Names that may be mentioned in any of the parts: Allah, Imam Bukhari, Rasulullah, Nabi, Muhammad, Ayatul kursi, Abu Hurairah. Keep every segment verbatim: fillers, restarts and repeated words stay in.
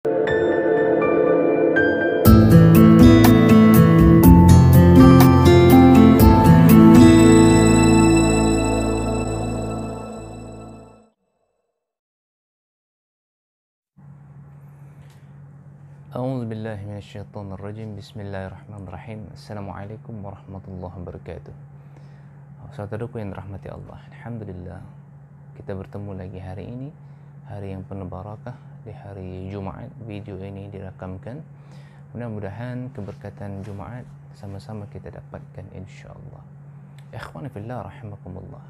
A'udzubillahi minasyaitonir rajim. Bismillahirrahmanirrahim. Assalamualaikum warahmatullahi wabarakatuh. Saudaraku yang dirahmati Allah, alhamdulillah kita bertemu lagi hari ini, hari yang penuh barakah, di hari Jumat. Video ini dirakamkan. Mudah-mudahan keberkatan Jumat sama-sama kita dapatkan insyaallah. Ikhwani fillah rahimakumullah.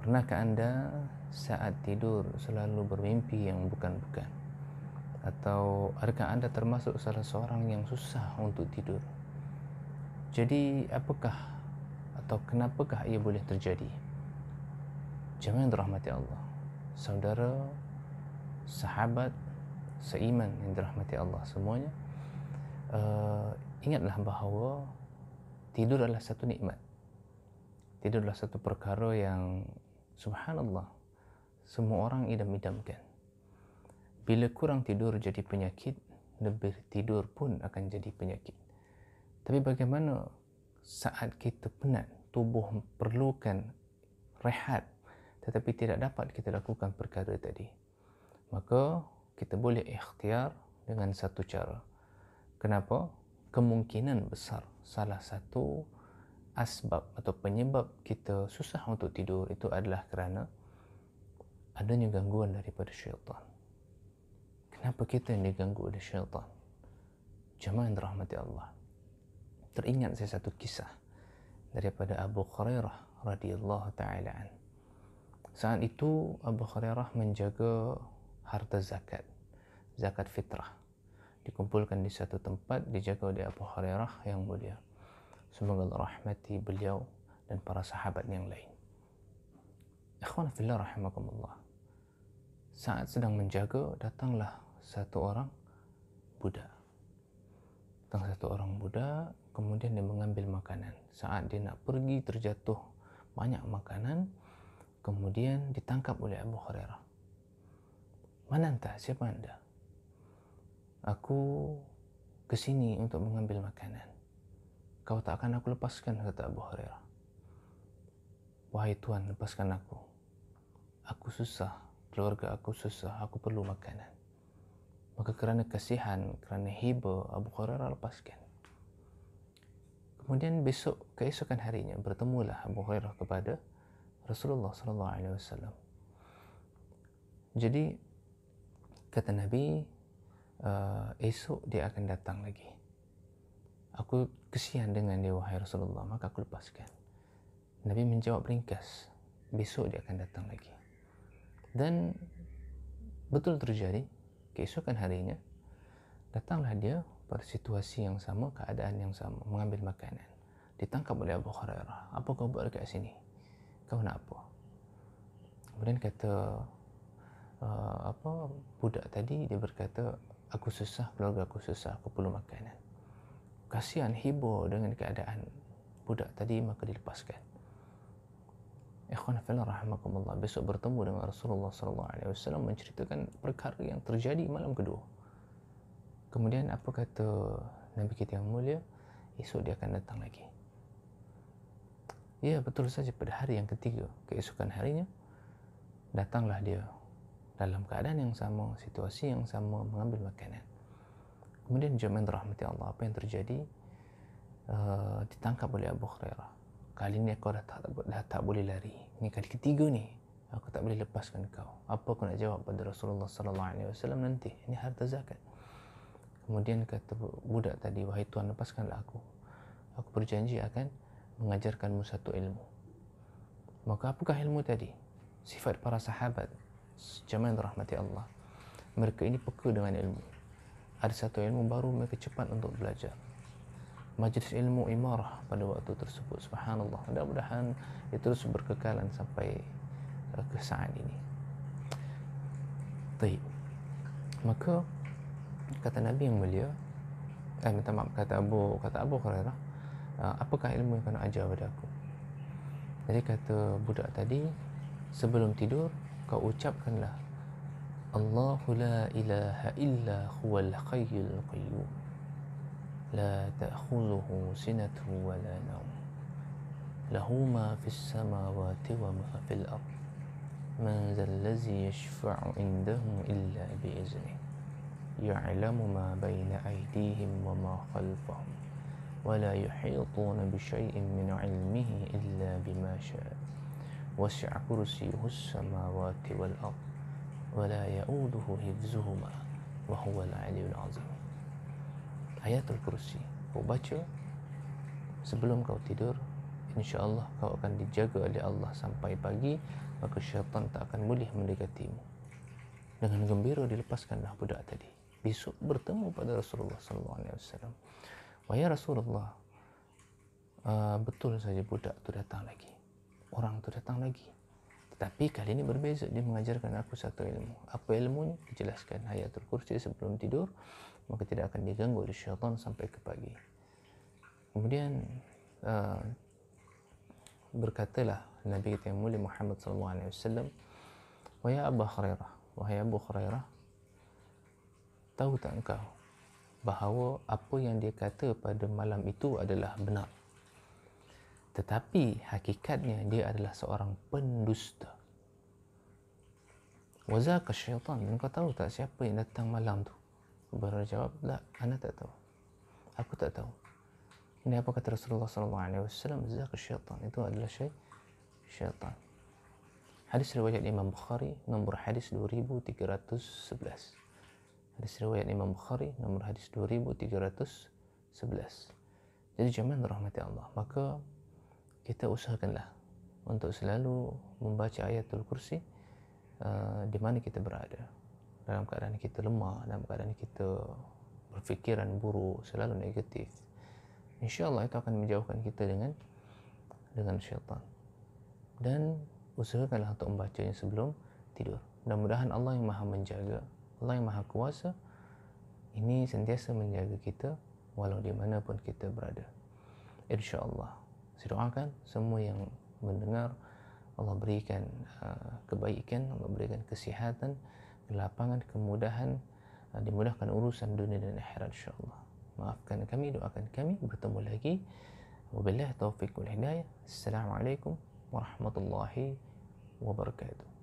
Pernahkah anda saat tidur selalu bermimpi yang bukan-bukan? Atau adakah anda termasuk salah seorang yang susah untuk tidur? Jadi apakah atau kenapakah ia boleh terjadi? Jemaah yang dirahmati Allah, saudara, sahabat, seiman yang dirahmati Allah semuanya, uh, ingatlah bahawa tidur adalah satu nikmat. Tidur adalah satu perkara yang subhanallah, semua orang idam-idamkan. Bila kurang tidur jadi penyakit, lebih tidur pun akan jadi penyakit. Tapi bagaimana saat kita penat, tubuh perlukan rehat, tetapi tidak dapat kita lakukan perkara tadi? Maka kita boleh ikhtiar dengan satu cara. Kenapa? Kemungkinan besar salah satu asbab atau penyebab kita susah untuk tidur itu adalah kerana adanya gangguan daripada syaitan. Kenapa kita yang diganggu oleh syaitan? Jemaah yang dirahmati Allah, teringat saya satu kisah daripada Abu Hurairah radhiyallahu ta'ala an. Saat itu Abu Hurairah menjaga harta zakat, zakat fitrah, dikumpulkan di satu tempat, dijaga oleh Abu Hurairah yang mulia, semoga Allah rahmati beliau dan para sahabat yang lain. Ikhwan fillah rahimakumullah, saat sedang menjaga, datanglah satu orang budak. Datang satu orang budak, kemudian dia mengambil makanan. Saat dia nak pergi, terjatuh banyak makanan, kemudian ditangkap oleh Abu Hurairah. Mana anda? Siapa anda? Aku ke sini untuk mengambil makanan. Kau tak akan aku lepaskan, kata Abu Hurairah. Wahai Tuhan, lepaskan aku. Aku susah, keluarga aku susah, aku perlu makanan. Maka kerana kasihan, kerana hiba, Abu Hurairah lepaskan. Kemudian besok, keesokan harinya, bertemulah Abu Hurairah kepada Rasulullah sallallahu alaihi wasallam. Jadi kata Nabi, uh, esok dia akan datang lagi. Aku kesian dengan dia wahai Rasulullah, maka aku lepaskan. Nabi menjawab ringkas, besok dia akan datang lagi. Dan betul terjadi, keesokan harinya datanglah dia pada situasi yang sama, keadaan yang sama, mengambil makanan. Ditangkap oleh Abu Hurairah. Apa kau buat dekat sini? Kau nak apa? Kemudian kata uh, apa budak tadi, dia berkata, aku susah, keluarga aku susah, aku perlu makanan. Kasihan, hibur dengan keadaan budak tadi, maka dilepaskan. Ikhwan fillah rahimakumullah, besok bertemu dengan Rasulullah sallallahu alaihi wasallam, menceritakan perkara yang terjadi malam kedua. Kemudian apa kata Nabi kita yang mulia? Esok dia akan datang lagi. Ya, betul saja, pada hari yang ketiga, keesokan harinya, datanglah dia dalam keadaan yang sama, situasi yang sama, mengambil makanan. Kemudian jemaah rahmati Allah, apa yang terjadi? Uh, ditangkap oleh Abu Hurairah. Kali ni aku dah tak, dah tak boleh lari. Ini kali ketiga ni. Aku tak boleh lepaskan kau. Apa aku nak jawab pada Rasulullah sallallahu alaihi wasallam nanti? Ini harta zakat. Kemudian kata budak tadi, wahai Tuhan, lepaskanlah aku. Aku berjanji akan mengajarkanmu satu ilmu. Maka apakah ilmu tadi? Sifat para sahabat, jemaah yang dirahmati Allah, mereka ini peka dengan ilmu. Ada satu ilmu baru, mereka cepat untuk belajar. Majlis ilmu imarah pada waktu tersebut, subhanallah, mudah-mudahan ia terus berkekalan sampai ke saat ini. Baik, maka kata Nabi yang mulia, eh, minta maaf, kata Abu kata Abu Hurairah, apakah ilmu yang kau nak ajar pada aku? Jadi kata budak tadi, sebelum tidur kau ucapkanlah Allahu la ilaha illa huwal hayyul qayyum la ta'khudhuhu sinatun wa la nawm lahu ma fis samawati wa ma fil ardh man zal ladzi yashfa'u indahu illa bi iznihi ya'lamu ma baina aydihim wa ma khalfahum wa la yuhituna bi syai'in min 'ilmihi illa bima syaa wasi'a kursiyyuhus samawati wal ardh وَلَا يَعُودُهُ حِفْظُهُمَا وَهُوَ الْعَلِيُّ الْعَظِيمُ. Ayatul kursi kau baca sebelum kau tidur, insyaallah kau akan dijaga oleh Allah sampai pagi, maka syaitan tak akan boleh mendekatimu. Dengan gembira dilepaskanlah budak tadi. Besok bertemu pada Rasulullah sallallahu alaihi wasallam. Wahai Rasulullah, uh, betul saja budak itu datang lagi, orang itu datang lagi. Tapi kali ini berbeza, dia mengajarkan aku satu ilmu. Apa ilmunya? Dijelaskan Ayatul kursi sebelum tidur, maka tidak akan diganggu oleh syaitan sampai ke pagi. Kemudian uh, berkatalah Nabi kita yang mulia Muhammad sallallahu alaihi wasallam, wahai Abu Hurairah, wahai Abu Hurairah, tahu tak engkau bahawa apa yang dia kata pada malam itu adalah benar, tetapi hakikatnya dia adalah seorang pendusta. Wazaka syaitan, engkau tahu tak siapa yang datang malam tu? Berjawab, la, ana tak tahu, aku tak tahu. Ini apa kata Rasulullah sallallahu alaihi wasallam, wazaka syaitan, itu adalah syaitan. Hadis riwayat Imam Bukhari, nombor hadis dua ribu tiga ratus sebelas. Hadis riwayat Imam Bukhari, nombor hadis dua ribu tiga ratus sebelas. Jadi jemaah rahmati Allah, maka kita usahakanlah untuk selalu membaca Ayatul kursi uh, di mana kita berada. Dalam keadaan kita lemah, dalam keadaan kita berfikiran buruk, selalu negatif, InsyaAllah itu akan menjauhkan kita dengan dengan syaitan. Dan usahakanlah untuk membacanya sebelum tidur. Mudah-mudahan Allah yang maha menjaga, Allah yang maha kuasa ini sentiasa menjaga kita walau dimanapun kita berada, InsyaAllah. Saya doakan semua yang mendengar, Allah berikan uh, kebaikan, Allah berikan kesihatan, kelapangan, kemudahan, uh, dimudahkan urusan dunia dan akhirat insyaAllah. Maafkan kami, doakan kami, bertemu lagi. Wabillahi taufiq wal hidayah. Assalamualaikum warahmatullahi wabarakatuh.